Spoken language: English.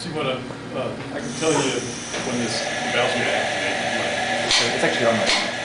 See what I can tell you when this valve's going to activate. It's actually on my phone.